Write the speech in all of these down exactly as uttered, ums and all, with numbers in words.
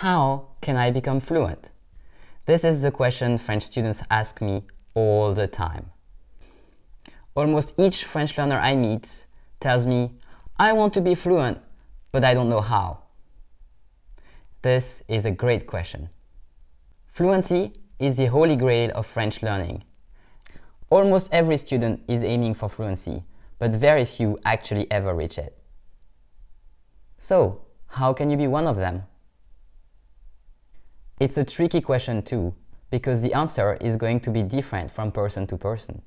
How can I become fluent? This is the question French students ask me all the time. Almost each French learner I meet tells me, I want to be fluent, but I don't know how. This is a great question. Fluency is the holy grail of French learning. Almost every student is aiming for fluency, but very few actually ever reach it. So, how can you be one of them? It's a tricky question too, because the answer is going to be different from person to person.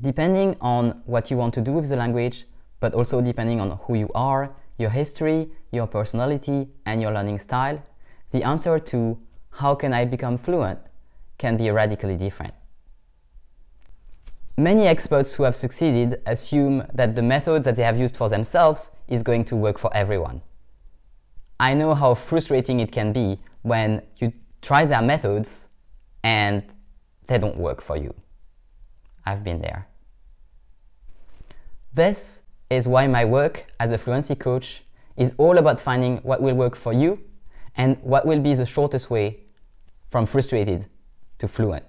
Depending on what you want to do with the language, but also depending on who you are, your history, your personality, and your learning style, the answer to how can I become fluent can be radically different. Many experts who have succeeded assume that the method that they have used for themselves is going to work for everyone. I know how frustrating it can be when you try their methods and they don't work for you. I've been there. This is why my work as a fluency coach is all about finding what will work for you and what will be the shortest way from frustrated to fluent.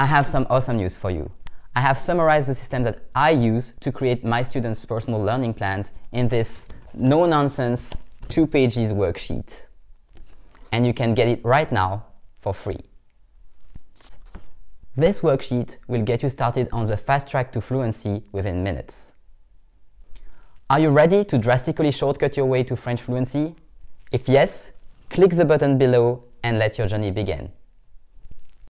I have some awesome news for you. I have summarized the system that I use to create my students' personal learning plans in this no-nonsense two pages worksheet. And you can get it right now for free. This worksheet will get you started on the fast track to fluency within minutes. Are you ready to drastically shortcut your way to French fluency? If yes, click the button below and let your journey begin.